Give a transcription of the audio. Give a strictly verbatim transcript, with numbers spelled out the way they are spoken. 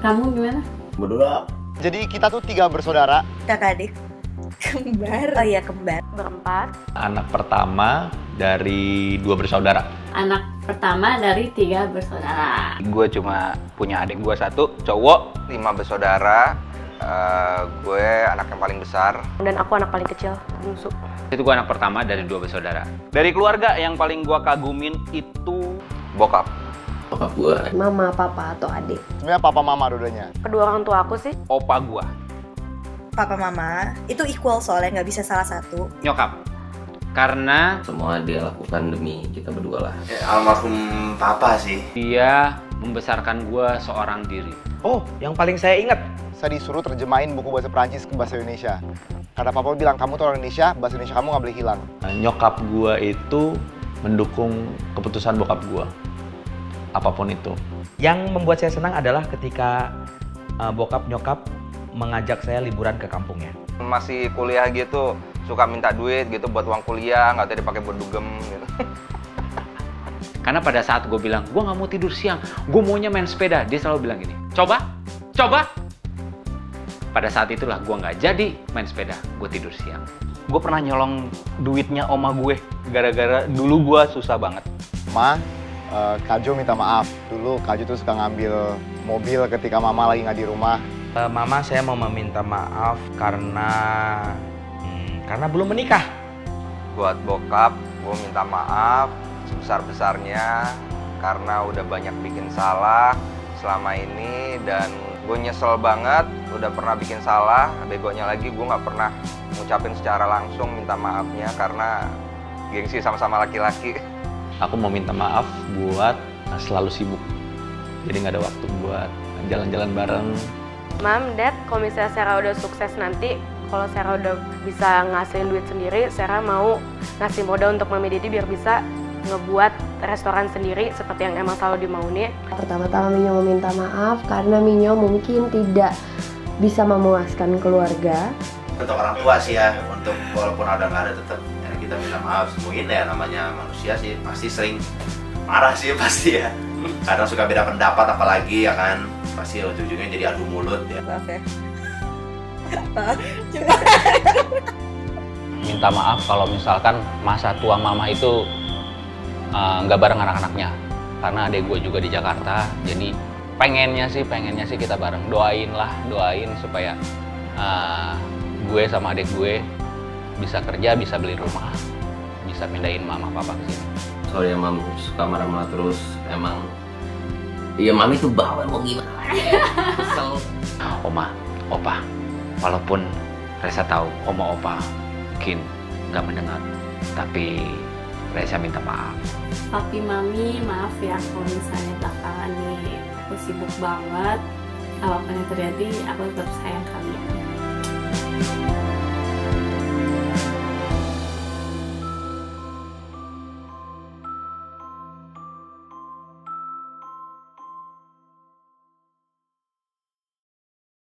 Kamu gimana? Berdua. Jadi kita tuh tiga bersaudara. Kakak adik. Kembar. Oh iya, kembar. Berempat. Anak pertama dari dua bersaudara. Anak pertama dari tiga bersaudara. Gue cuma punya adik gue satu, cowok. Lima bersaudara. Uh, gue anak yang paling besar. Dan aku anak paling kecil, bungsu. Itu gue anak pertama dari dua bersaudara. Dari keluarga yang paling gue kagumin itu bokap. Bokap gue. Mama, papa, atau adik. Sebenarnya papa mama dua-duanya. Kedua orang tua aku sih. Opa gue. Papa mama, itu equal soalnya, nggak bisa salah satu. Nyokap. Karena semua dia lakukan demi kita berdua lah. Eh, almarhum papa sih. Dia membesarkan gue seorang diri. Oh, yang paling saya ingat. Saya disuruh terjemahin buku bahasa Perancis ke bahasa Indonesia. Karena papa bilang, kamu tuh orang Indonesia, bahasa Indonesia kamu nggak boleh hilang. Nyokap gua itu mendukung keputusan bokap gua, apapun itu. Yang membuat saya senang adalah ketika uh, bokap nyokap mengajak saya liburan ke kampungnya. Masih kuliah gitu, suka minta duit gitu buat uang kuliah, nggak tadi pakai buat dugem gitu. Karena pada saat gue bilang, gue nggak mau tidur siang, gue maunya main sepeda, dia selalu bilang gini, coba, coba. Pada saat itulah gue nggak jadi main sepeda, gue tidur siang. Gue pernah nyolong duitnya oma gue, gara-gara dulu gue susah banget. Ma, uh, Kak Jo minta maaf. Dulu Kak Jo tuh suka ngambil mobil ketika mama lagi nggak di rumah. Uh, mama, saya mau meminta maaf karena... Hmm, karena belum menikah. Buat bokap, gue minta maaf sebesar-besarnya karena udah banyak bikin salah selama ini dan... Gue nyesel banget, udah pernah bikin salah, begonya lagi gue nggak pernah ngucapin secara langsung minta maafnya karena gengsi sama-sama laki-laki. Aku mau minta maaf buat selalu sibuk, jadi nggak ada waktu buat jalan-jalan bareng. Mam, Dad, kalau misalnya Sarah udah sukses nanti, kalau Sarah udah bisa ngasilin duit sendiri, Sarah mau ngasih modal untuk Mami Didi biar bisa ngebuat restoran sendiri seperti yang emang selalu dimauni. Pertama-tama Minyo meminta maaf karena Minyo mungkin tidak bisa memuaskan keluarga. Untuk orang tua sih ya, untuk walaupun ada nggak ada tetap ya kita minta maaf. Mungkin ya namanya manusia sih pasti sering marah sih pasti ya. Kadang suka beda pendapat apalagi ya kan, pasti ujung-ujungnya jadi adu mulut ya. Maaf ya. Minta maaf kalau misalkan masa tua mama itu nggak uh, bareng anak-anaknya karena adek gue juga di Jakarta, jadi pengennya sih pengennya sih kita bareng. Doain lah, doain supaya uh, gue sama adek gue bisa kerja, bisa beli rumah, bisa pindahin mama papa ke sini. Sorry ya mam, suka marah-marah terus emang. Iya mami tuh bawel mau gimana? Kesel. Oma, opa, walaupun Resa tahu oma opa mungkin nggak mendengar, tapi Reza minta maaf. Papi mami, maaf ya kalau misalnya belakangan nih aku sibuk banget. Apapun yang terjadi, aku tetap sayang kalian.